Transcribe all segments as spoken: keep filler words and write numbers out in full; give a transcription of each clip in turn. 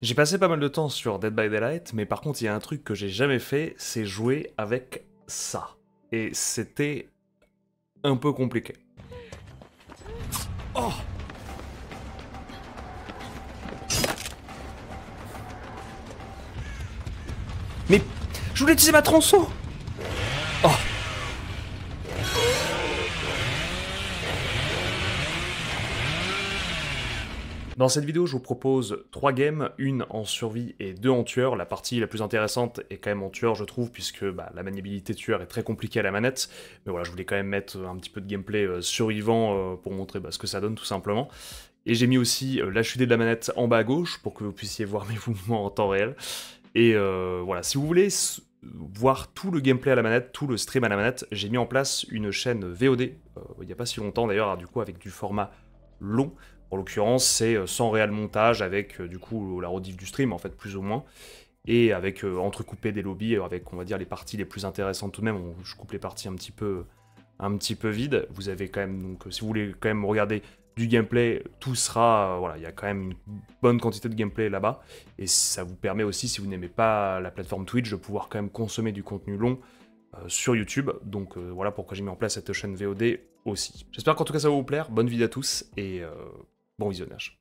J'ai passé pas mal de temps sur Dead by Daylight, mais par contre il y a un truc que j'ai jamais fait, c'est jouer avec ça. Et c'était un peu compliqué. Oh! Mais je voulais utiliser ma tronçon. Oh! Dans cette vidéo, je vous propose trois games, une en survie et deux en tueur. La partie la plus intéressante est quand même en tueur, je trouve, puisque bah, la maniabilité tueur est très compliquée à la manette. Mais voilà, je voulais quand même mettre un petit peu de gameplay euh, survivant euh, pour montrer bah, ce que ça donne, tout simplement. Et j'ai mis aussi euh, la Q D de la manette en bas à gauche, pour que vous puissiez voir mes mouvements en temps réel. Et euh, voilà, si vous voulez voir tout le gameplay à la manette, tout le stream à la manette, j'ai mis en place une chaîne V O D, euh, il n'y a pas si longtemps d'ailleurs, du coup avec du format long. En l'occurrence, c'est sans réel montage, avec du coup la rediff du stream, en fait, plus ou moins, et avec euh, entrecoupé des lobbies, avec, on va dire, les parties les plus intéressantes tout de même. On, je coupe les parties un petit peu, un petit peu vides. Vous avez quand même, donc, si vous voulez quand même regarder du gameplay, tout sera, euh, voilà, il y a quand même une bonne quantité de gameplay là-bas, et ça vous permet aussi, si vous n'aimez pas la plateforme Twitch, de pouvoir quand même consommer du contenu long euh, sur YouTube. Donc euh, voilà pourquoi j'ai mis en place cette chaîne V O D aussi. J'espère qu'en tout cas ça va vous plaire. Bonne vidéo à tous, et... Euh... bon visionnage.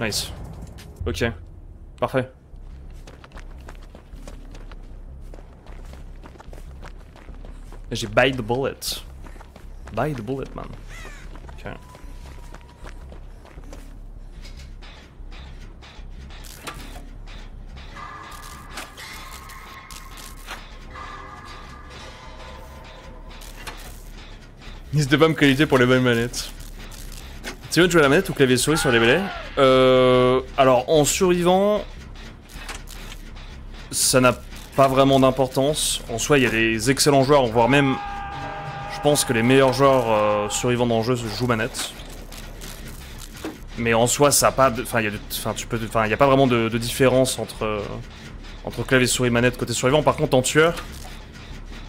Nice. Ok. Parfait. J'ai bite the bullet. Bite the bullet, man. Ok. Il se devait me qualifier pour les bonnes manettes. C'est mieux de jouer à la manette ou clavier souris sur les bélais? Euh... Alors, en survivant... ça n'a pas vraiment d'importance. En soi, il y a des excellents joueurs, voire même... je pense que les meilleurs joueurs euh, survivants dans le jeu jouent manette. Mais en soi, ça n'a pas de... Enfin, il y a de... enfin, tu peux... enfin, y a pas vraiment de, de différence entre... Euh, entre clavier souris et manette côté survivant. Par contre, en tueur,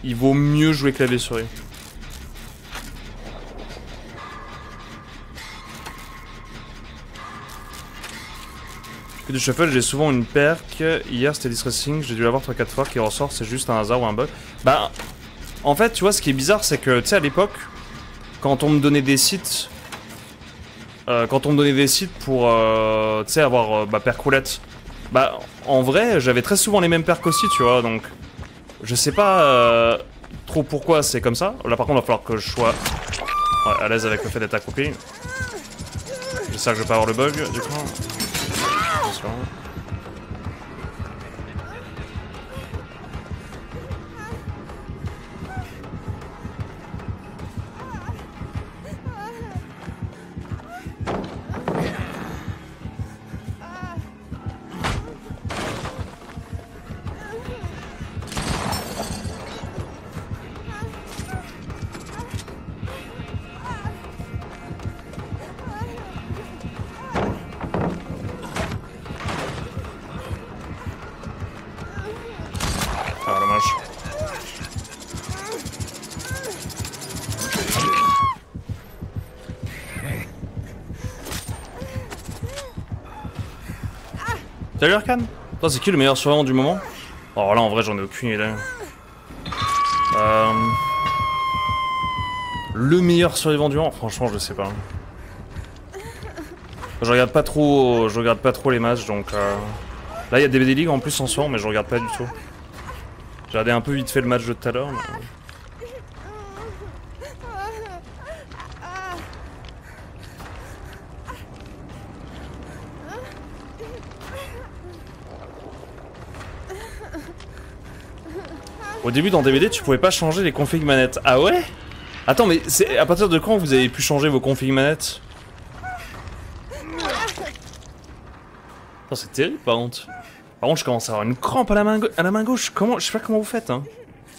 il vaut mieux jouer clavier souris. Du shuffle, j'ai souvent une perque. Hier c'était distressing, j'ai dû l'avoir trois quatre fois qui ressort, c'est juste un hasard ou un bug. Bah, en fait, tu vois, ce qui est bizarre, c'est que, tu sais, à l'époque, quand on me donnait des sites, euh, quand on me donnait des sites pour, euh, tu sais, avoir, euh, bah, perque roulette, bah, en vrai, j'avais très souvent les mêmes perques aussi, tu vois, donc, je sais pas euh, trop pourquoi c'est comme ça. Là, par contre, il va falloir que je sois ouais, à l'aise avec le fait d'être accroupi. J'espère que je vais pas avoir le bug, du coup. Salut Arcane. Toi c'est qui le meilleur survivant du moment? Oh là en vrai j'en ai aucune idée. Euh... Le meilleur survivant du moment? Franchement je sais pas. Je regarde pas trop, je regarde pas trop les matchs donc... Euh... Là il y a D B D League en plus en ce moment mais je regarde pas du tout. J'ai regardé un peu vite fait le match de tout à l'heure mais... Au début, dans D B D, tu pouvais pas changer les configs manettes. Ah ouais? Attends, mais c'est à partir de quand vous avez pu changer vos configs manettes? C'est terrible, par contre. Par contre, je commence à avoir une crampe à la main, à la main gauche. Comment... je sais pas comment vous faites, hein.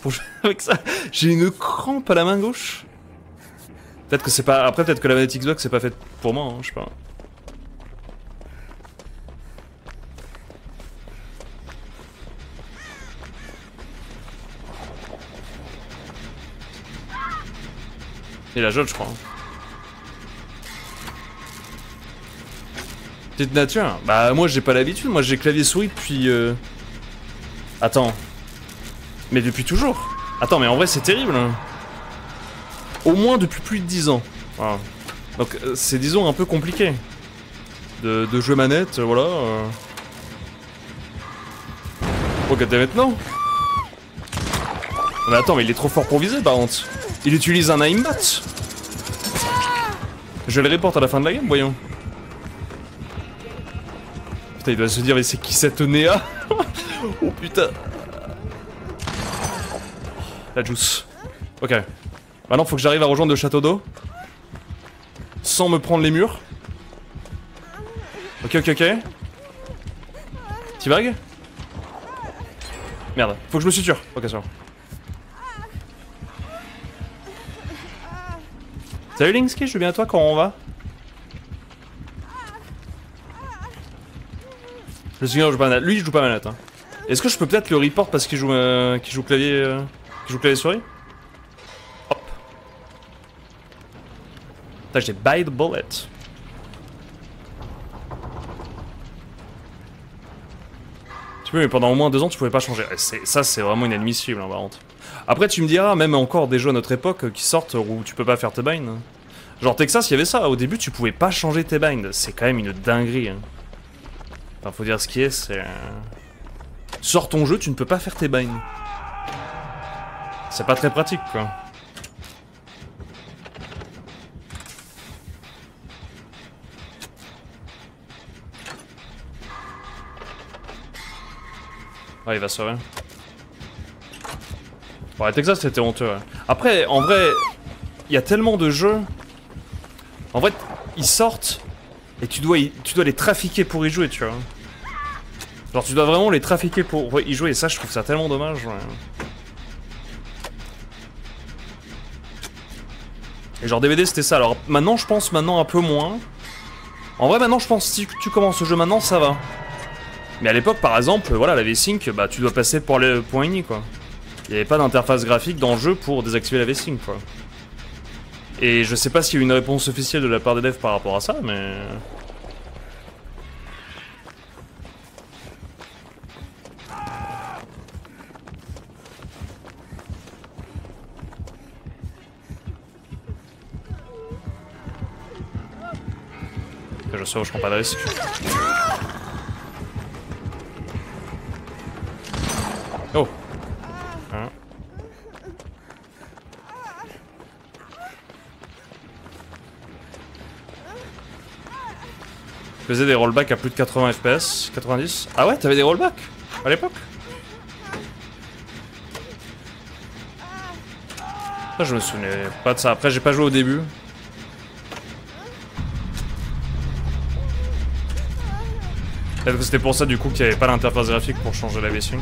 Pour jouer avec ça, j'ai une crampe à la main gauche. Peut-être que c'est pas... Après, peut-être que la manette Xbox, c'est pas faite pour moi, hein, je sais pas. Il a jaune, je crois. T'es de nature? Bah moi j'ai pas l'habitude, moi j'ai clavier souris depuis... Euh... Attends. Mais depuis toujours. Attends mais en vrai c'est terrible. Au moins depuis plus de dix ans. Voilà. Donc c'est disons un peu compliqué. De, de jeu manette, voilà. Euh... Regardez maintenant. Mais attends mais il est trop fort pour viser par contre. Il utilise un aimbot. Je le reporte à la fin de la game, voyons. Putain, il doit se dire, mais c'est qui cette Néa? Oh putain. La juice. Ok. Maintenant, faut que j'arrive à rejoindre le château d'eau. Sans me prendre les murs. Ok, ok, ok. Petit vague. Merde. Faut que je me suture. Ok, ça va. Salut Linksky, je viens à toi quand on va. Le signal joue pas manette. Lui il joue pas manette hein. Est-ce que je peux peut-être le report parce qu'il joue euh, qu'il joue clavier euh, qu'il joue clavier souris? Hop. Putain j'ai buy the bullet. Tu peux mais pendant au moins deux ans tu pouvais pas changer. Ça c'est vraiment inadmissible hein, par contre. Après tu me diras, même encore des jeux à notre époque qui sortent où tu peux pas faire tes binds. Genre Texas, il y avait ça, au début tu pouvais pas changer tes binds, c'est quand même une dinguerie. Hein. Enfin faut dire ce qui est, c'est... Sors ton jeu, tu ne peux pas faire tes binds. C'est pas très pratique quoi. Ah il va sauver. Ouais, Texas c'était honteux. Ouais. Après, en vrai, il y a tellement de jeux. En vrai, ils sortent et tu dois, y, tu dois les trafiquer pour y jouer, tu vois. Genre, tu dois vraiment les trafiquer pour y jouer et ça, je trouve ça tellement dommage. Ouais. Et genre, D B D c'était ça. Alors, maintenant, je pense maintenant un peu moins. En vrai, maintenant, je pense si tu commences le jeu maintenant, ça va. Mais à l'époque, par exemple, voilà, la V-Sync, bah, tu dois passer pour les points unis, quoi. Il n'y avait pas d'interface graphique dans le jeu pour désactiver la V-Sync quoi. Et je sais pas s'il y a eu une réponse officielle de la part des devs par rapport à ça, mais... Je sais où je prends pas de risque. Oh. Je faisais des rollbacks à plus de quatre-vingts F P S, quatre-vingt-dix. Ah ouais, t'avais des rollbacks à l'époque? Ça, je me souvenais pas de ça. Après, j'ai pas joué au début. Peut-être que c'était pour ça du coup qu'il n'y avait pas l'interface graphique pour changer la V-Sync.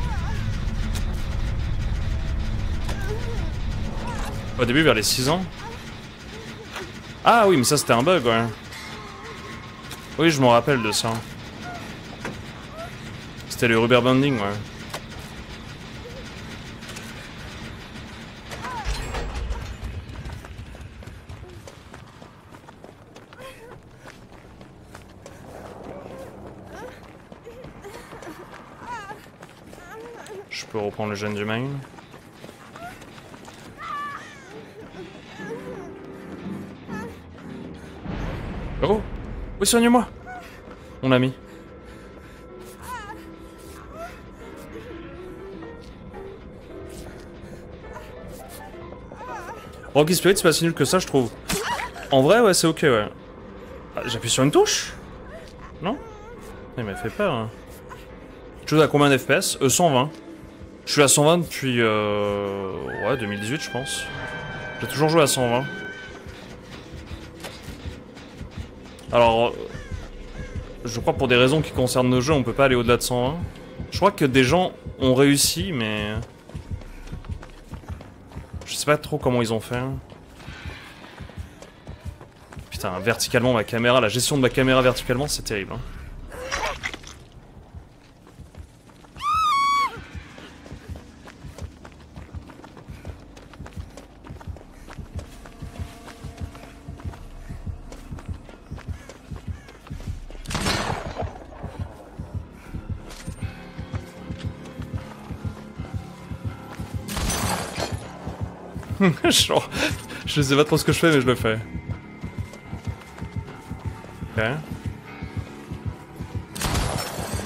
Au début, vers les six ans. Ah oui, mais ça c'était un bug, ouais. Oui, je m'en rappelle de ça. C'était le rubber banding, ouais. Je peux reprendre le gène du main. Oh! Oui, soigne-moi, mon ami. Rocky Spirit, c'est pas si nul que ça, je trouve. En vrai, ouais, c'est ok, ouais. Ah, j'appuie sur une touche? Non? Il m'a fait peur. Hein. Je joue à combien d'F P S? euh, cent vingt. Je suis à cent vingt depuis... Euh... Ouais, deux mille dix-huit, je pense. J'ai toujours joué à cent vingt. Alors, je crois pour des raisons qui concernent nos jeux, on peut pas aller au-delà de cent vingt. Je crois que des gens ont réussi, mais... Je sais pas trop comment ils ont fait. Putain, verticalement ma caméra, la gestion de ma caméra verticalement, c'est terrible. Hein. Genre, je sais pas trop ce que je fais mais je le fais. Ok.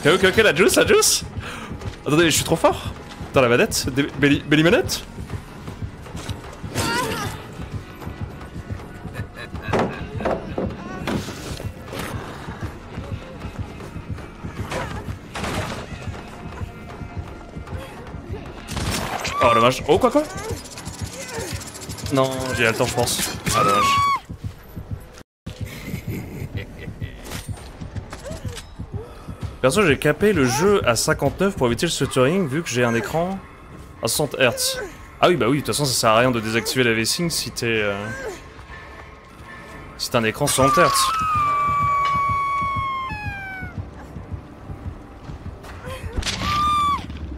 Ok, ok, ok, la juice, la juice. Attendez, je suis trop fort. Attends, la manette, Billy manette. Oh, dommage. Oh, quoi, quoi? Non, j'ai le temps, je pense. Ah, dommage. Perso, j'ai capé le jeu à cinquante-neuf pour éviter le stuttering vu que j'ai un écran à soixante hertz. Ah oui, bah oui, de toute façon, ça sert à rien de désactiver la V-Sync si t'es... Euh... si t'as un écran soixante hertz.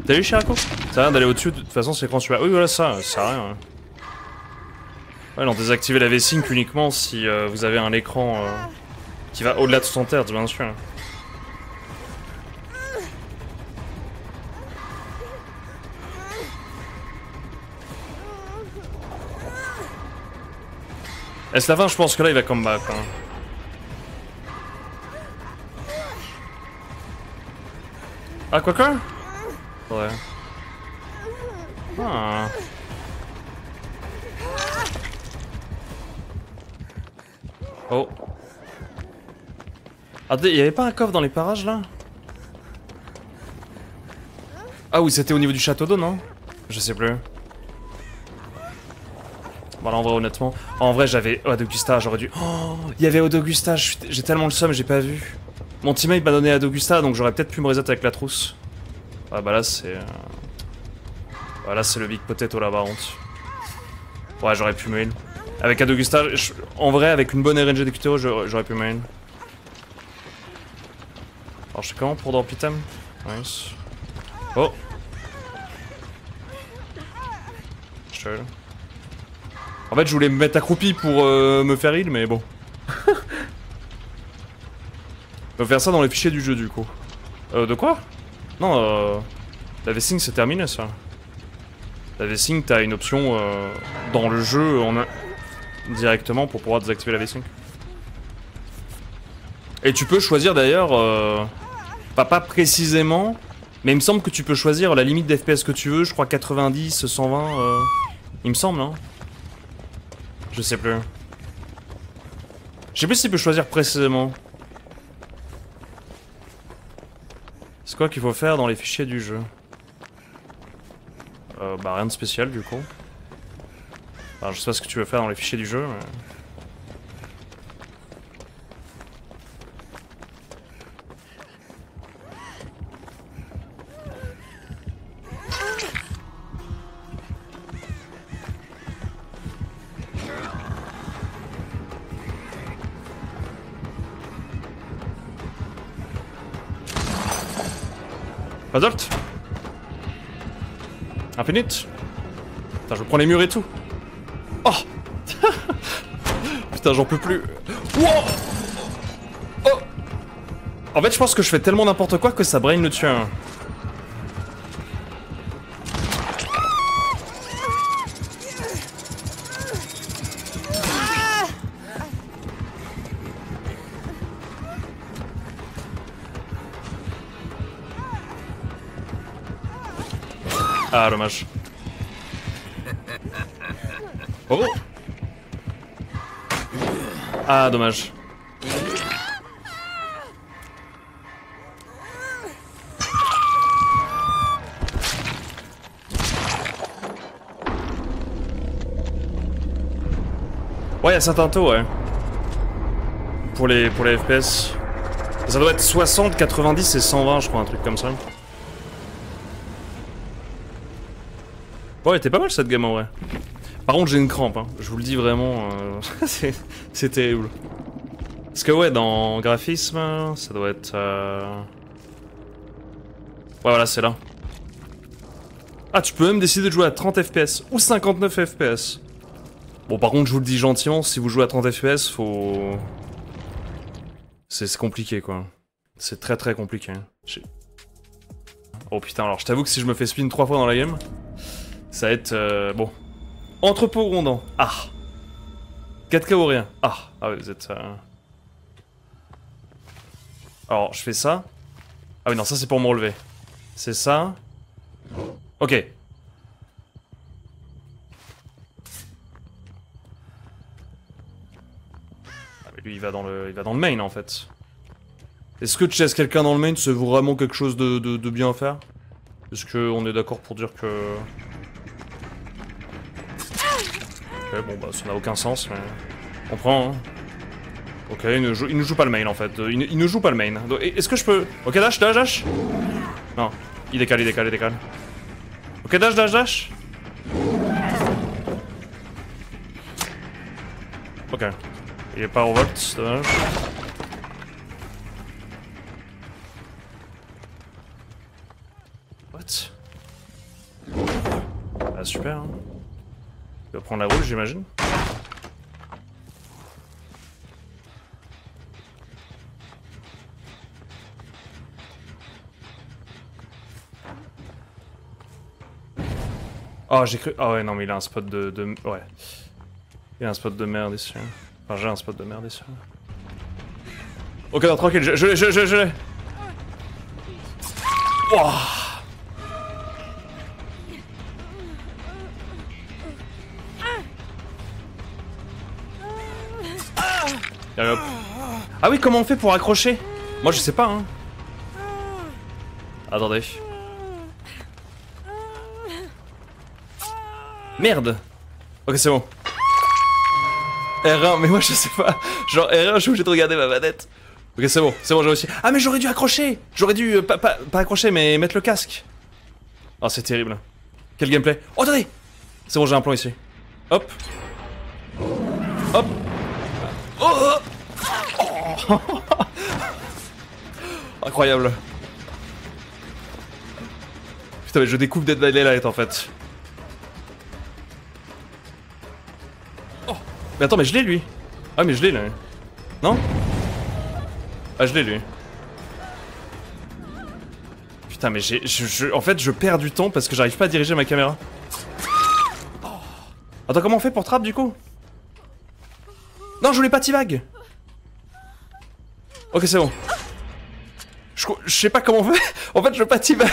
T'as vu, Chiraco? Ça sert à rien d'aller au-dessus, de toute façon, c'est l'écran super... Oui, voilà, ça, ça sert à rien. Hein. Ouais, non, désactiver la V-Sync uniquement si euh, vous avez un écran euh, qui va au-delà de soixante hertz, bien sûr. Est-ce la fin? Je pense que là il va come back. Hein. Ah quoi quoi? Ouais. Ah. Oh. Attendez, il y avait pas un coffre dans les parages là? Ah oui, c'était au niveau du château d'eau, non? Je sais plus. Voilà, en vrai, honnêtement. En vrai, j'avais Odd Augusta, j'aurais dû. Oh, il y avait Odd Augusta, j'ai tellement le seum, j'ai pas vu. Mon teammate m'a donné Odd Augusta, donc j'aurais peut-être pu me reset avec la trousse. Ah bah là, c'est. Ah, là, c'est le big potato là-bas, honte. Ouais, j'aurais pu me heal. Avec Odd Augusta, je... en vrai, avec une bonne R N G de Q T O, j'aurais pu me heal. Alors, je sais comment pour drop item. Nice. Oh! Je te heal. En fait, je voulais me mettre accroupi pour euh, me faire heal, mais bon. On va faire ça dans les fichiers du jeu, du coup. Euh, de quoi? Non, euh... la V-Sync, c'est terminé, ça. La V-Sync, t'as une option euh, dans le jeu en un... directement pour pouvoir désactiver la V-Sync. Et tu peux choisir, d'ailleurs... Euh... Pas, pas précisément, mais il me semble que tu peux choisir la limite d'F P S que tu veux. Je crois quatre-vingt-dix, cent vingt... Euh... Il me semble, hein. Je sais plus. Je sais plus s'il peut choisir précisément. C'est quoi qu'il faut faire dans les fichiers du jeu? euh, Bah rien de spécial du coup. Enfin, je sais pas ce que tu veux faire dans les fichiers du jeu. Mais... Adopt. Infinite. Putain, je prends les murs et tout. Oh. Putain, j'en peux plus. Wow. Oh. En fait, je pense que je fais tellement n'importe quoi que ça brain le tue. Hein. Ah, dommage. Oh. Ah, dommage. Ouais, il y a certains taux, ouais. Pour les, pour les F P S. Ça doit être soixante, quatre-vingt-dix et cent vingt, je crois, un truc comme ça. Ouais, elle était pas mal cette game en vrai. Par contre, j'ai une crampe, hein. Je vous le dis vraiment, euh... c'est terrible. Parce que ouais, dans graphisme, ça doit être... Euh... Ouais, voilà, c'est là. Ah, tu peux même décider de jouer à trente F P S ou cinquante-neuf F P S. Bon, par contre, je vous le dis gentiment, si vous jouez à trente F P S, faut... C'est compliqué, quoi. C'est très très compliqué. Oh putain, alors je t'avoue que si je me fais spin trois fois dans la game... Ça va être... Euh, bon. Entrepôt grondant. Ah. quatre K ou rien. Ah. Ah oui, vous êtes... Euh... Alors, je fais ça. Ah oui, non, ça c'est pour me relever. C'est ça. Ok. Ah mais lui, il va dans le, il va dans le main, en fait. Est-ce que chase quelqu'un dans le main, c'est vraiment quelque chose de, de, de bien à faire? Est-ce qu'on est, est d'accord pour dire que... Ok, bon bah ça n'a aucun sens, mais... On prend, hein. Ok, il ne, joue, il ne joue pas le main, en fait. Il ne, il ne joue pas le main. Est-ce que je peux... Ok, dash, dash, dash. Non. Il décale, il décale, il décale. Ok, dash, dash, dash. Ok. Il est pas au volt, dommage. What? Ah, super, hein. Il va prendre la roule, j'imagine. Oh, j'ai cru... Ah ouais, non, mais il a un spot de... de... Ouais. Il a un spot de merde ici. Enfin, j'ai un spot de merde ici. Ok, non, tranquille, je l'ai, je l'ai, je l'ai. Wow. Allez, hop. Ah oui, comment on fait pour accrocher? Moi, je sais pas, hein. Attendez. Merde! Ok, c'est bon. R un, mais moi je sais pas. Genre R un, je suis obligé de regarder ma manette. Ok, c'est bon, c'est bon, j'ai réussi. Ah, mais j'aurais dû accrocher! J'aurais dû. Euh, pas, pas, pas accrocher, mais mettre le casque. Oh, c'est terrible. Quel gameplay. Oh, attendez! C'est bon, j'ai un plan ici. Hop. Hop. Oh, oh. Oh. Incroyable. Putain, mais je découpe Dead by Daylight en fait. Mais attends, mais je l'ai lui. Ah mais je l'ai là. Non? Ah je l'ai lui. Putain mais j'ai... Je, je, en fait je perds du temps parce que j'arrive pas à diriger ma caméra. Oh. Attends, comment on fait pour trap du coup? Non, je voulais pas T-bag. Ok, c'est bon. Je, je sais pas comment on fait. En fait je veux pas T-bag.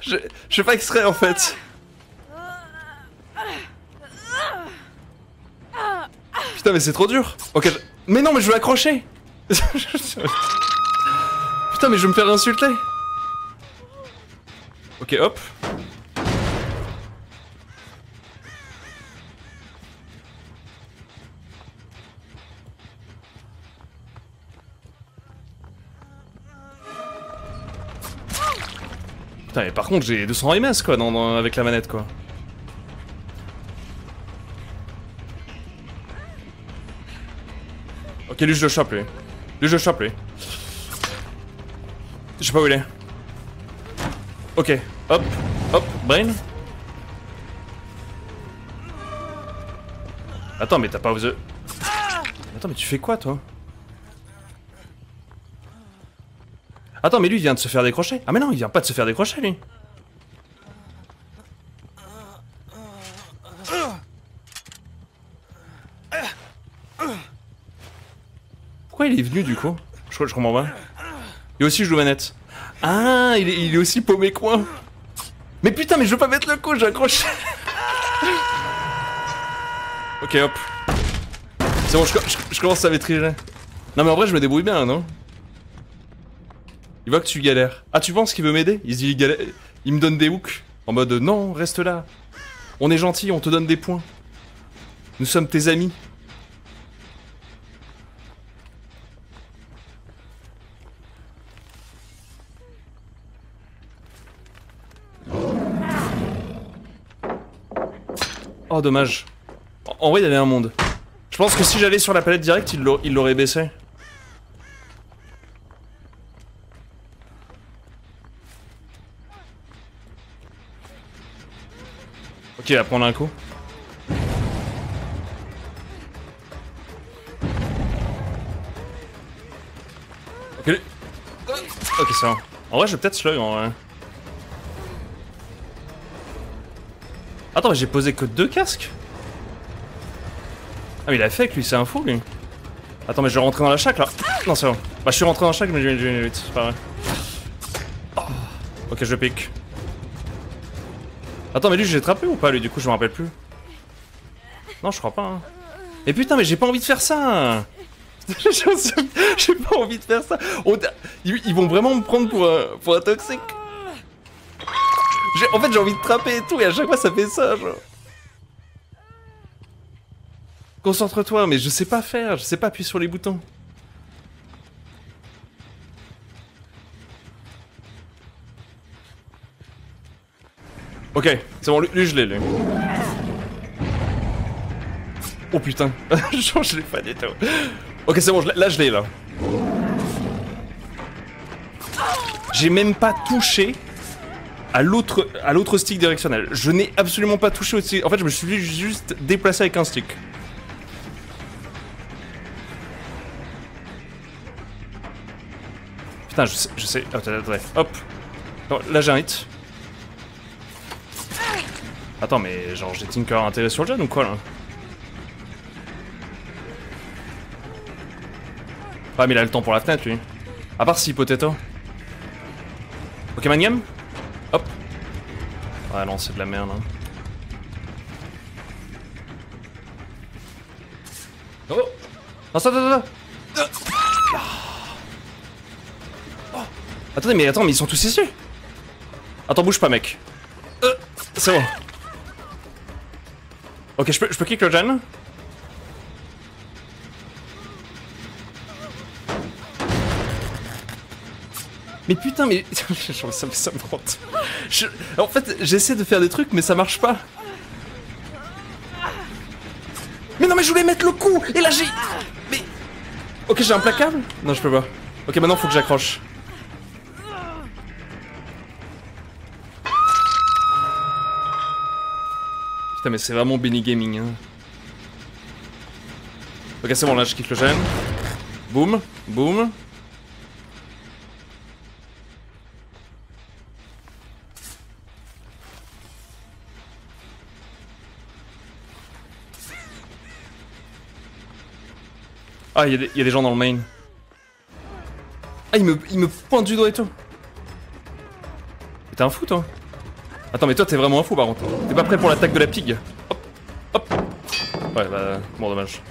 Je, je fais pas extrait en fait. Putain mais c'est trop dur. Ok. Je... Mais non mais je veux accrocher. Putain mais je vais me faire insulter. Ok, hop. Putain mais par contre j'ai deux cents M S quoi dans, dans, avec la manette quoi. Ok, lui je le chope lui. Lui je le chope lui. Je sais pas où il est. Ok, hop, hop, brain. Attends, mais t'as pas osé. Attends, mais tu fais quoi toi? Attends, mais lui il vient de se faire décrocher. Ah, mais non, il vient pas de se faire décrocher lui. Il est venu du coup, je crois que je comprends pas. Et aussi je joue manette. Ah, il est, il est aussi paumé coin. Mais putain, mais je veux pas mettre le coup, j'accroche. Ok, hop. C'est bon, je, je, je commence à maîtriser. Non mais en vrai, je me débrouille bien, non? Il voit que tu galères. Ah, tu penses qu'il veut m'aider? Il se dit, il galère. Il me donne des hooks. En mode, non, reste là. On est gentil, on te donne des points. Nous sommes tes amis. Oh, dommage. En vrai, il y avait un monde. Je pense que si j'allais sur la palette directe, il l'aurait baissé. Ok, il va prendre un coup. Ok, lui... Ok, ça va. En vrai, je vais peut-être slug en vrai. Attends, mais j'ai posé que deux casques? Ah mais il a fait que lui, c'est un fou lui. Attends, mais je vais rentrer dans la chaque là. Non, c'est bon. Bah, je suis rentré dans la chaque, mais j'ai une huit, c'est pas vrai. Oh. Ok, je pique. Attends, mais lui, j'ai attrapé ou pas lui? Du coup, je me rappelle plus. Non, je crois pas. Hein. Et putain, mais j'ai pas envie de faire ça. J'ai pas envie de faire ça. Oh, ils vont vraiment me prendre pour un, pour un toxique. En fait, j'ai envie de trapper et tout, et à chaque fois, ça fait ça, genre. Concentre-toi, mais je sais pas faire, je sais pas appuyer sur les boutons. Ok, c'est bon, lui, je l'ai, lui. Oh putain, genre, je l'ai pas du tout. Ok, c'est bon, je là, je l'ai, là. J'ai même pas touché à l'autre à l'autre stick directionnel. Je n'ai absolument pas touché au stick. En fait, je me suis juste déplacé avec un stick. Putain, je sais... Je sais. Attends, attends, attends. Hop. Non, là, j'ai un hit. Attends, mais genre, j'ai Tinker intérêt sur le jeune ou quoi, là? Ah, mais il a le temps pour la fenêtre, lui. À part si, Potato. Ok, Mangam. Hop. Ouais, non, c'est de la merde. Hein. Oh. Attends, attends, attends. Oh. Oh. Attendez, mais attends, mais ils sont tous ici. Attends, bouge pas, mec. Euh. C'est bon. Ok, je peux, je peux kick le gen. Mais putain, mais ça, ça me trotte. Je... En fait, j'essaie de faire des trucs, mais ça marche pas. Mais non, mais je voulais mettre le coup. Et là, j'ai... Mais... Ok, j'ai un placable. Non, je peux pas. Ok, maintenant, faut que j'accroche. Putain, mais c'est vraiment Benny Gaming. Hein. Ok, c'est bon, là, je kick le gemme. Boum, boum. Ah, il y, y a des gens dans le main. Ah, il me, il me pointe du doigt et tout. T'es un fou, toi. Attends, mais toi, t'es vraiment un fou, par contre. T'es pas prêt pour l'attaque de la pig. Hop, hop. Ouais, bah, bon, dommage.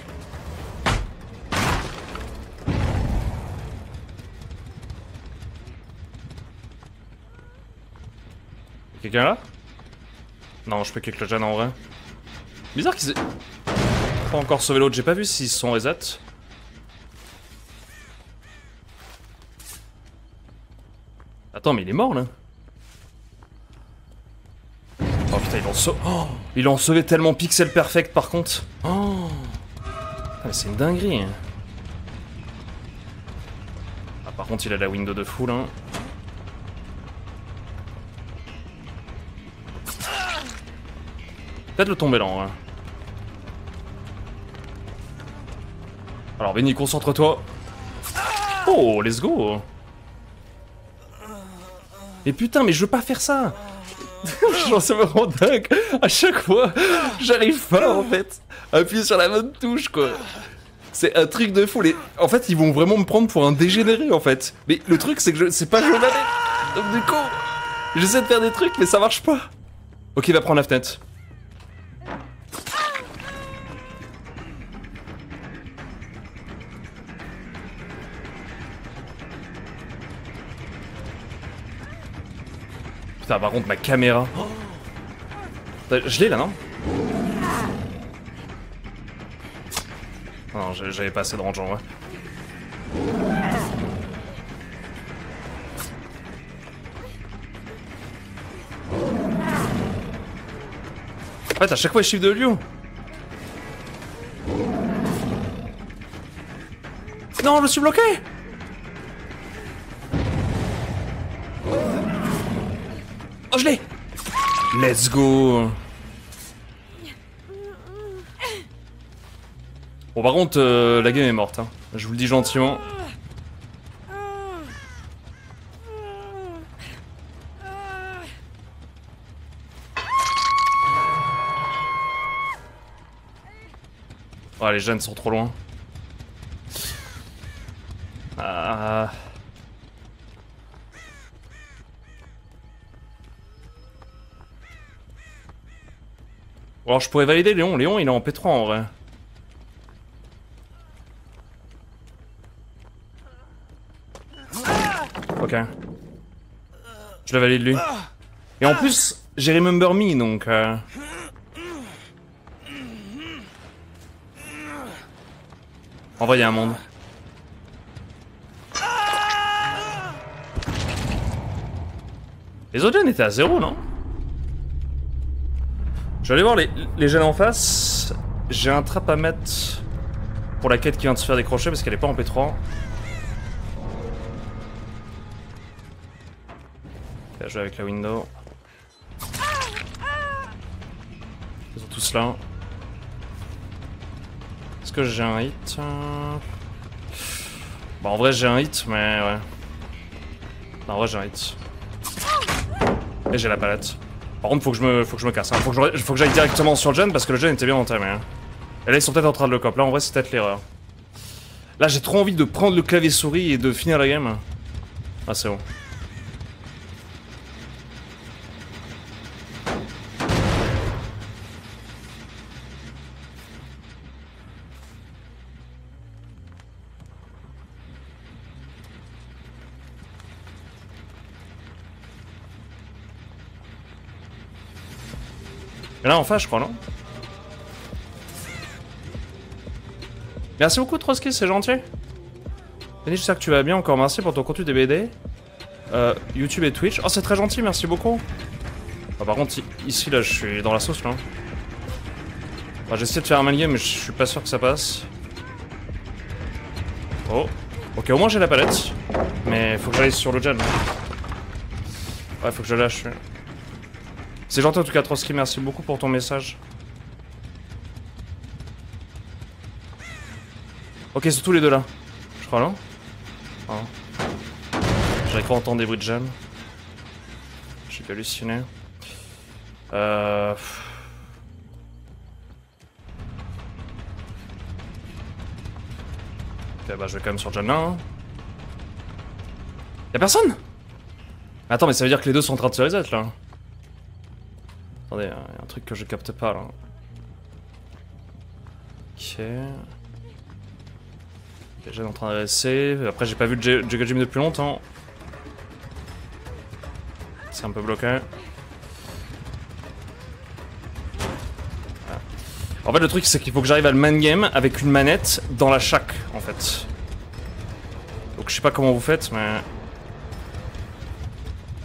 Quelqu'un là? Non, je peux kick le jeune en vrai. Bizarre qu'ils aient pas encore sauvé l'autre. J'ai pas vu s'ils se sont reset. Attends, mais il est mort là. Oh putain, ils l'ont sauvé. Oh, ils l'ont sauvé tellement pixel perfect par contre. Oh, ah, c'est une dinguerie. Ah, par contre, il a la window de fou là. Peut-être le tomber là en vrai. Alors, Benny, concentre-toi. Oh, let's go. Mais putain, mais je veux pas faire ça. Genre, ça me rend dingue. À chaque fois, j'arrive pas, en fait, à appuyer sur la bonne touche, quoi. C'est un truc de fou. Les... En fait, ils vont vraiment me prendre pour un dégénéré, en fait. Mais le truc, c'est que je... c'est pas journalé. Donc, du coup, j'essaie de faire des trucs, mais ça marche pas. Ok, va prendre la fenêtre. Putain, par contre, ma caméra. Oh. Je l'ai là, non? Non, j'avais pas assez de range en vrai. En fait, à chaque fois, je chiffre de lion. Non, je suis bloqué! Oh, je l'ai! Let's go! Bon, par contre, euh, la game est morte, hein. Je vous le dis gentiment. Ah, les jeunes sont trop loin. Ah... Alors je pourrais valider Léon, Léon il est en P trois en vrai. Ok. Je le valide lui. Et en plus, j'ai Remember Me donc... Euh... En vrai il y a un monde. Les autres jeunes étaient à zéro non ? Je vais aller voir les, les jeunes en face. J'ai un trap à mettre pour la quête qui vient de se faire décrocher parce qu'elle est pas en P trois. Bien joué avec la window. Ils sont tous là. Est-ce que j'ai un hit ? Bah en vrai j'ai un hit mais ouais. Non, en vrai j'ai un hit. Et j'ai la palette. Par contre, faut que je me, faut que je me casse, hein. Faut que j'aille directement sur le jeune parce que le jeune était bien entamé. Hein. Et là, ils sont peut-être en train de le cop. Là, en vrai, c'est peut-être l'erreur. Là, j'ai trop envie de prendre le clavier souris et de finir la game. Ah, c'est bon. Il y en a en face, je crois, non? Merci beaucoup, Trotsky, c'est gentil. Denis, j'espère que tu vas bien. Encore merci pour ton contenu des B D. Euh, YouTube et Twitch. Oh, c'est très gentil, merci beaucoup. Oh, par contre, ici, là, je suis dans la sauce, là. Enfin, j'essaie de faire un malgame, mais je suis pas sûr que ça passe. Oh. Ok, au moins, j'ai la palette. Mais faut que j'aille sur le gen. Ouais, faut que je lâche. C'est gentil en tout cas, Trotsky, merci beaucoup pour ton message. Ok, c'est tous les deux là. Je crois, non? Oh. J'avais cru entendre des bruits de jam. J'ai halluciné. Euh... Ok, bah je vais quand même sur le jam là. Hein. Y'a personne? Attends, mais ça veut dire que les deux sont en train de se reset là. Attendez, il y a un truc que je capte pas là. Ok. Déjà en train de rester. Après, j'ai pas vu le Jugga Jim depuis longtemps. C'est un peu bloqué. Voilà. En fait, le truc, c'est qu'il faut que j'arrive à le man game avec une manette dans la shack, en fait. Donc, je sais pas comment vous faites, mais.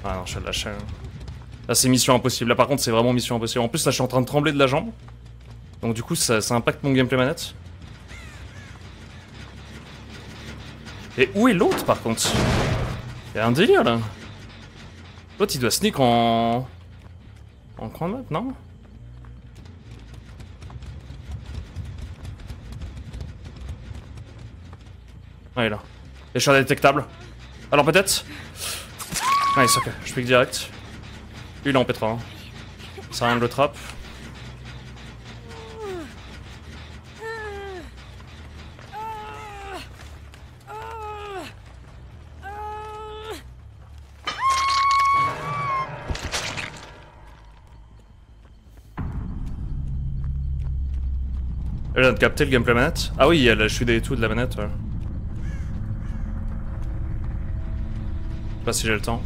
Ah non, je vais le lâcher. Là c'est mission impossible, là par contre c'est vraiment mission impossible. En plus là je suis en train de trembler de la jambe. Donc du coup ça, ça impacte mon gameplay manette. Et où est l'autre par contre? Y'a un délire là. L'autre il doit sneak en... En coin de map, non? Ah il est là. Et je suis indétectable. Alors peut-être? Ah il s'occupe, je pique direct. Lui il est en P trois, hein. Ça rien de le trap. Elle a capté le gameplay manette. Ah oui, il y a la chute et tout de la manette. Ouais. Je sais pas si j'ai le temps.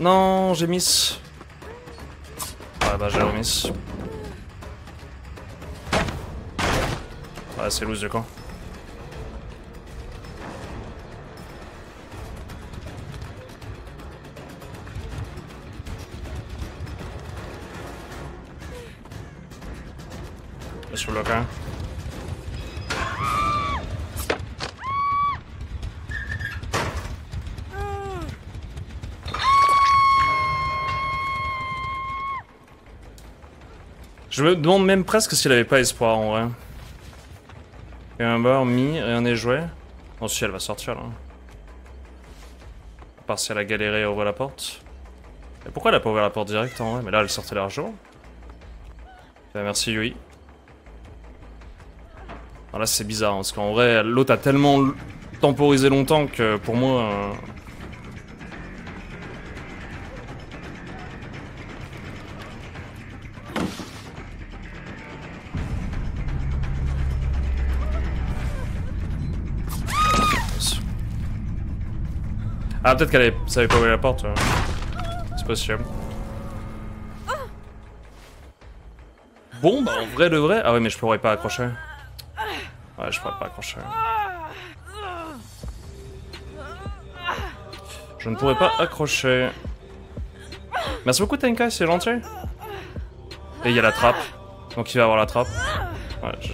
Non, j'ai miss. Ouais, bah j'ai remiss. Ouais, c'est loose du camp. Je suis bloqué. Je me demande même presque s'il avait pas espoir en vrai. Et un bar, mi, rien n'est joué. Oh si, elle va sortir là. Part si elle a galéré et ouvre la porte. Et pourquoi elle a pas ouvert la porte direct en vrai? Mais là elle sortait l'argent. Ben, merci Yui. Alors là c'est bizarre hein, parce qu'en vrai l'autre a tellement temporisé longtemps que pour moi... Euh... Ah, peut-être qu'elle savait pas ouvrir la porte. Euh. C'est possible. Bon, bah en vrai de vrai. Ah, ouais, mais je pourrais pas accrocher. Ouais, je pourrais pas accrocher. Je ne pourrais pas accrocher. Merci beaucoup, Tenkai, c'est gentil. Et il y a la trappe. Donc il va avoir la trappe. Ouais, je.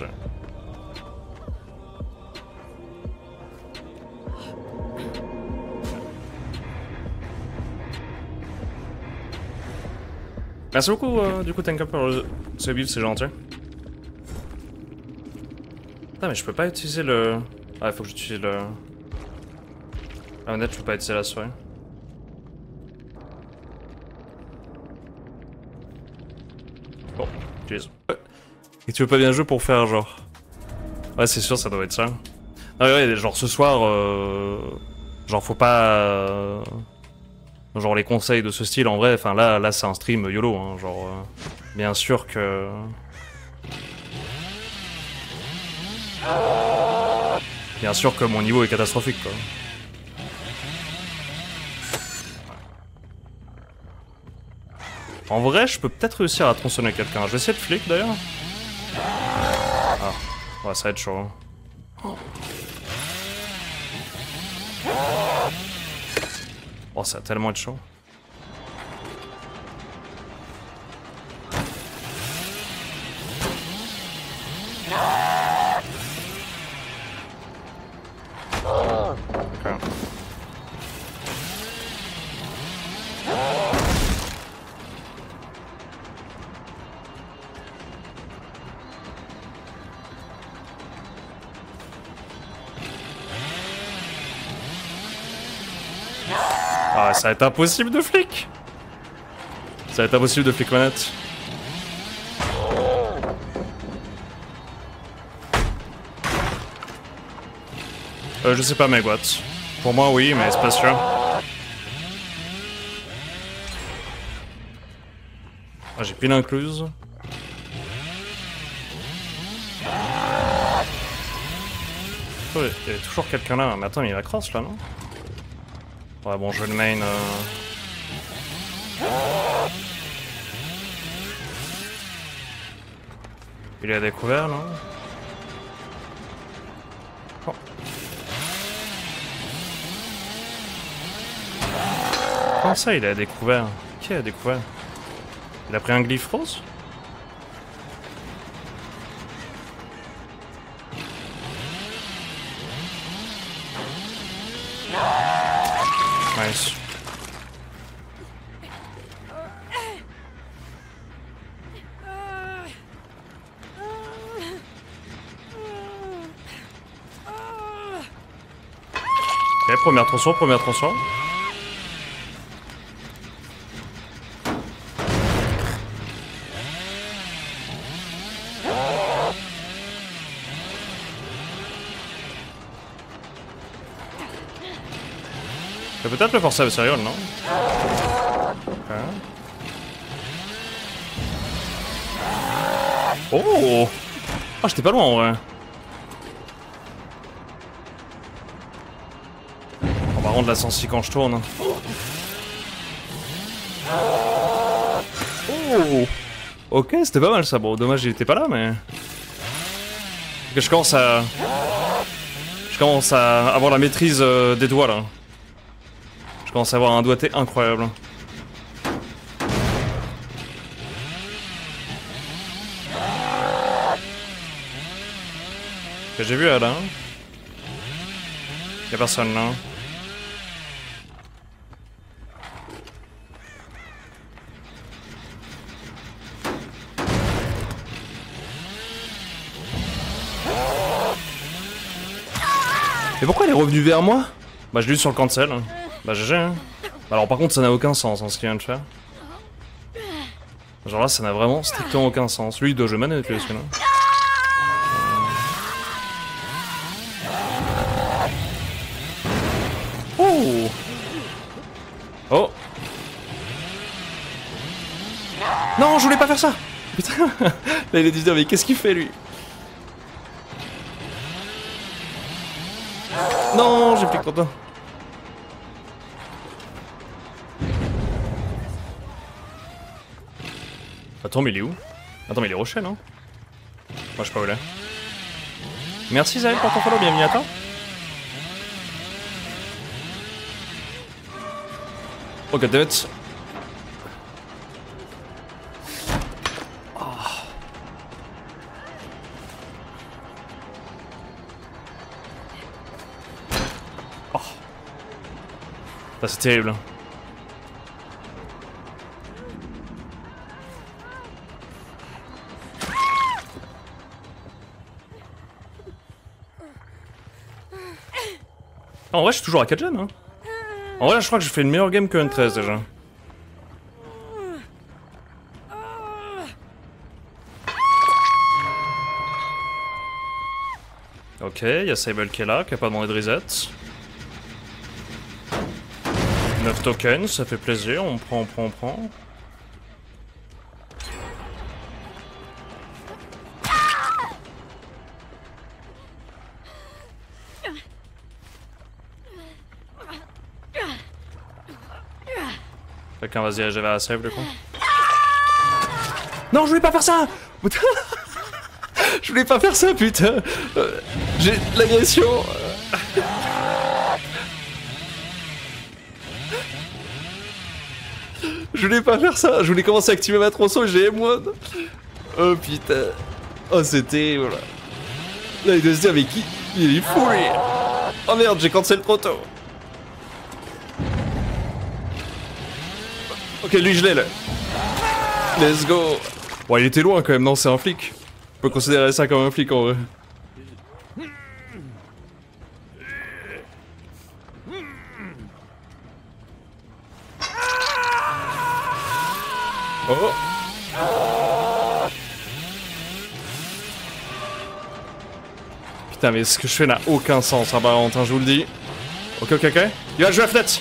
Merci beaucoup, euh, du coup, Tenka pour le... ce build, c'est gentil. Putain, mais je peux pas utiliser le... Ah, faut que j'utilise le... Ah, honnête, je peux pas utiliser la souris. Bon, utilise. Et tu veux pas bien jouer pour faire, genre... Ouais, c'est sûr, ça doit être ça. Non, mais ouais, genre, ce soir... Euh... Genre, faut pas... Euh... Genre les conseils de ce style, en vrai, enfin là, là c'est un stream YOLO, hein, genre euh, bien sûr que... Bien sûr que mon niveau est catastrophique, quoi. En vrai, je peux peut-être réussir à tronçonner quelqu'un. Je vais essayer de flic, d'ailleurs. Ah, ouais, ça va être chaud. Hein. Oh, ça a tellement de chaud. Okay. Ah, ça va être impossible de flic. Ça va être impossible de flic honnête. Euh, je sais pas mes boîtes. Pour moi oui, mais c'est pas sûr. Ah, j'ai pile incluse. Oh, il y a toujours quelqu'un là. Mais attends, mais il la crosse là, non? Ouais, bon, je vais le main. Euh... Il est à découvert, non? Oh. Comment ça, il est à découvert? Qui est à découvert? Il a pris un glyph rose? Nice. Ok, première tronçon, première tronçon. Peut-être le forcer à sérieux, non? Okay. Oh! Ah, j'étais pas loin en vrai. On va rendre la cent six quand je tourne. Oh! Ok, c'était pas mal ça. Bon, dommage, il était pas là, mais. Je commence à. Je commence à avoir la maîtrise euh, des doigts là. Je commence à avoir un doigté incroyable. J'ai vu elle, hein. Y'a personne là. Mais pourquoi elle est revenue vers moi? Bah je l'ai eu sur le cancel. Bah G G hein. Alors par contre ça n'a aucun sens en hein, ce qu'il vient de faire. Genre là ça n'a vraiment strictement aucun sens. Lui il doit jouer manette lui celui-là. Oh. Oh. Non je voulais pas faire ça. Putain. Là il a dû se dire mais qu'est-ce qu'il fait lui. Non j'ai plus content. Attends mais il est où? Attends mais il est Rochelle hein. Moi je sais pas où il est. Merci Zahel pour ton follow, bienvenue à toi. Oh goddammit. Oh. Bah c'est terrible. En vrai, je suis toujours à quatre gen, hein. En vrai, je crois que je fais une meilleure game que N treize déjà. Ok, il y a Sable qui est là, qui a pas demandé de reset. neuf tokens, ça fait plaisir, on prend, on prend, on prend. Quelqu'un va se diriger vers la save, le con. Non, je voulais pas faire ça. Je voulais pas faire ça, putain. Euh, J'ai de l'agression. Je voulais pas faire ça. Je voulais commencer à activer ma tronçon et j'ai M un. Oh putain. Oh, c'était. Voilà. Là, il doit se dire, mais qui. Il est fou, lui. Oh merde, j'ai cancel trop tôt. Ok, lui je l'ai là. Let's go. Bon, il était loin quand même, non, c'est un flic. On peut considérer ça comme un flic en vrai. Oh. Putain, mais ce que je fais n'a aucun sens, hein, Valentin, je vous le dis. Ok, ok, ok. Il va jouer à la fenêtre.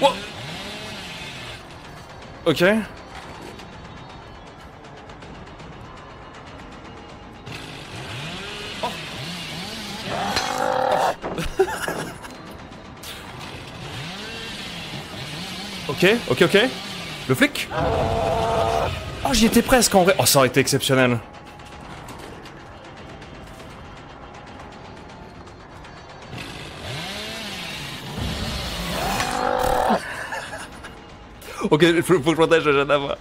Wow. Ok. Oh. Ok, ok, ok. Le flic. Oh, j'y étais presque en vrai. Oh, ça aurait été exceptionnel. Ok, il faut que je protège la jeune à moi.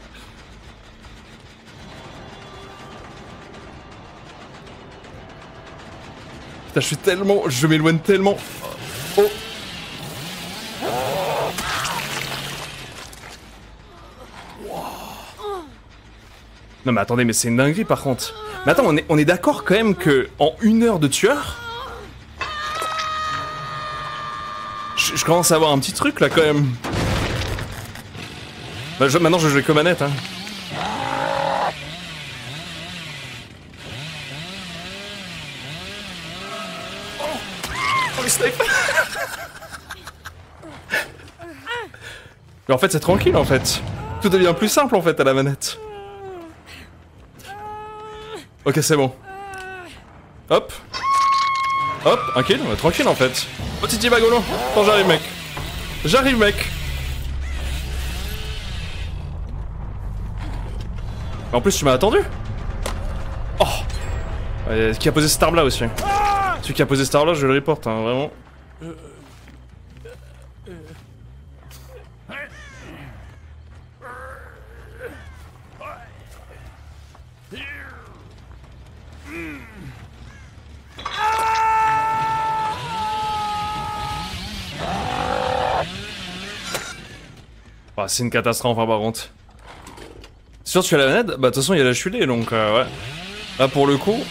Putain, je suis tellement... Je m'éloigne tellement... Oh. Wow. Non mais attendez, mais c'est une dinguerie par contre. Mais attends, on est, on est d'accord quand même que en une heure de tueur... Je, je commence à avoir un petit truc là quand même. Bah, je, maintenant je vais jouer comme manette hein. Oh, oh le sniper. Mais en fait c'est tranquille en fait. Tout devient plus simple en fait à la manette. Ok c'est bon. Hop. Hop, un kill, bah, tranquille en fait. Petit Timagolo. Attends j'arrive mec. J'arrive mec. En plus, tu m'as attendu. Oh euh, qui a posé cette arme là aussi. Celui qui a posé cette arme là, je le reporte, hein, vraiment. Oh, c'est une catastrophe, hein, par contre. Sûr, tu as la manette? Bah, de toute façon, il y a la chulée, donc euh, ouais. Là, pour le coup.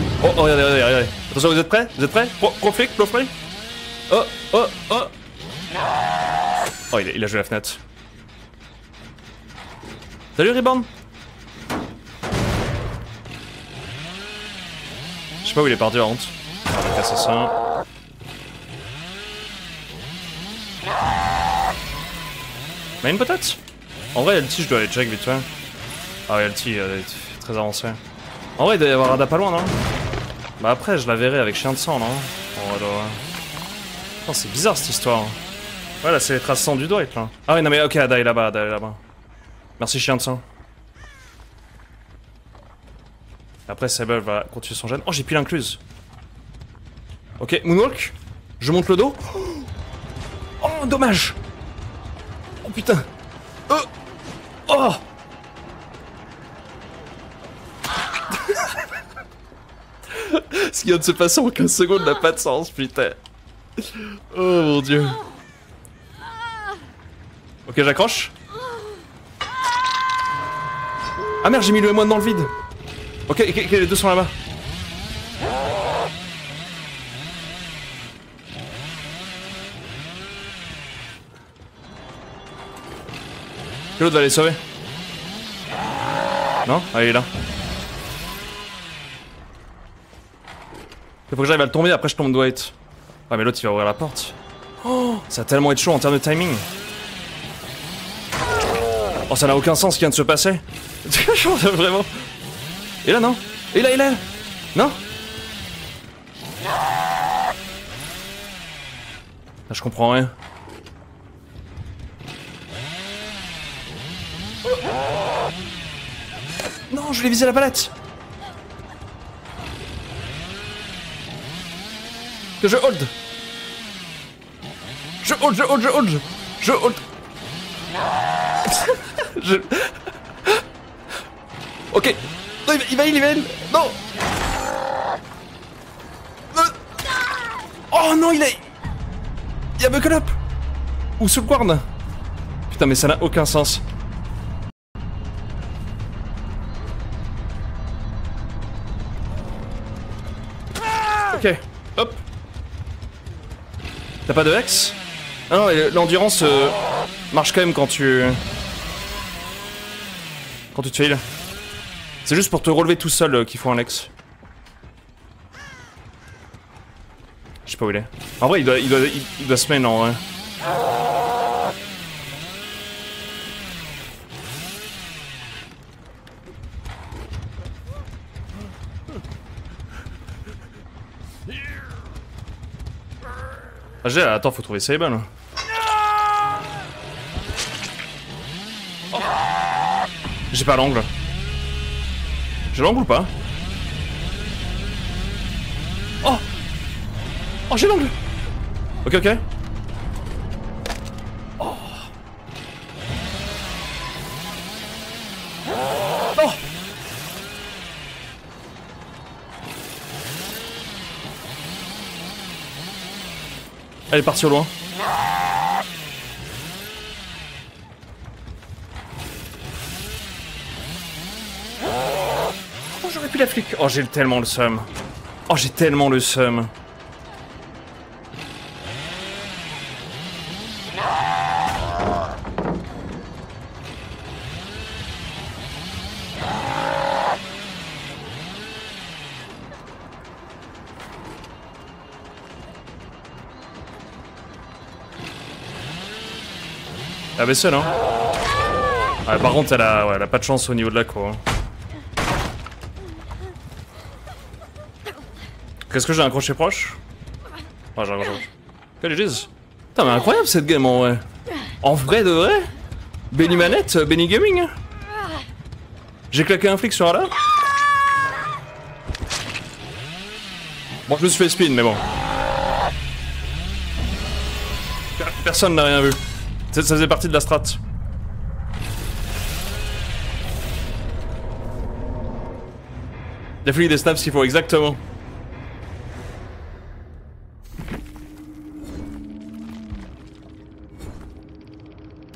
Oh, oh, regardez, regardez, regardez. Attention, vous êtes prêts? Vous êtes prêts? Pro, pro flic, pro flic. Oh, oh, oh. Oh, il a, il a joué à la fenêtre. Salut Reborn. Je sais pas où il est parti, la honte. Avec l'assassin. Main peut-être. En vrai, L T, je dois aller check vite fait. Ah ouais, L T, euh, très avancé. En vrai, il doit y avoir Ada pas loin, non? Bah après, je la verrai avec Chien de Sang, non? Oh, alors... Putain, c'est bizarre cette histoire. Ouais, là, c'est les traces sang du doigt, là. Ah ouais, non mais ok, Ada est là-bas, Ada est là-bas. Merci, Chien de Sang. Après, Sable va continuer son gène. Oh, j'ai pile incluse. Ok, moonwalk. Je monte le dos. Oh, dommage. Oh putain. Oh. Oh. Ce qui vient de se passer en quinze secondes n'a pas de sens, putain. Oh mon dieu. Ok, j'accroche. Ah merde, j'ai mis le moine dans le vide. Ok, okay, okay, les deux sont là-bas. L'autre va les sauver. Non? Ah, il est là. Il faut que j'arrive à le tomber, après je tombe Dwight. Ouais, mais l'autre il va ouvrir la porte. Oh, ça a tellement été chaud en termes de timing. Oh, ça n'a aucun sens ce qui vient de se passer. Vraiment. Et là, non? Et là, et là? Non? Là, je comprends rien. Non, je l'ai visé à la palette. Que je hold. Je hold, je hold, je hold. Je hold. Je... Ok. Non, il va, il va, il va. Non. Oh non, il a... Il y a Buckle Up. Ou Subguard. Putain, mais ça n'a aucun sens. Ok, hop. T'as pas de hex? Ah non, l'endurance euh, marche quand même quand tu... Quand tu te heal. C'est juste pour te relever tout seul euh, qu'il faut un hex. Je sais pas où il est. En vrai, il doit, il doit, il, il doit se mettre en vrai. Ah, j'ai... Attends, faut trouver Sable. Oh. J'ai pas l'angle. J'ai l'angle ou pas? Oh. Oh, j'ai l'angle. Ok, ok. Oh. Oh. Elle est partie au loin. Oh, j'aurais pu la flic. Oh, j'ai tellement le seum. Oh, j'ai tellement le seum. Ah bah seule hein. Ah, par contre elle a, ouais, elle a pas de chance au niveau de la cour. Hein. Qu'est-ce que j'ai un crochet proche? Ah, j'ai un crochet proche. Quelle gise. Putain mais incroyable cette game en vrai. En vrai de vrai. Benny Manette, Benny Gaming. J'ai claqué un flic sur Ala. Bon, je me suis fait spin mais bon. Personne n'a rien vu. Ça faisait partie de la strat. La folie des snaps qu'il faut exactement.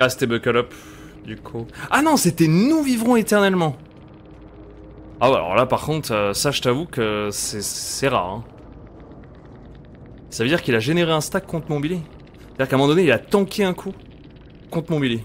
Ah, c'était Buckle Up, du coup. Ah non, c'était Nous vivrons éternellement. Ah ouais, alors là par contre, ça je t'avoue que c'est rare. Hein. Ça veut dire qu'il a généré un stack contre mon Billy. C'est-à-dire qu'à un moment donné, il a tanké un coup contre mon Billy.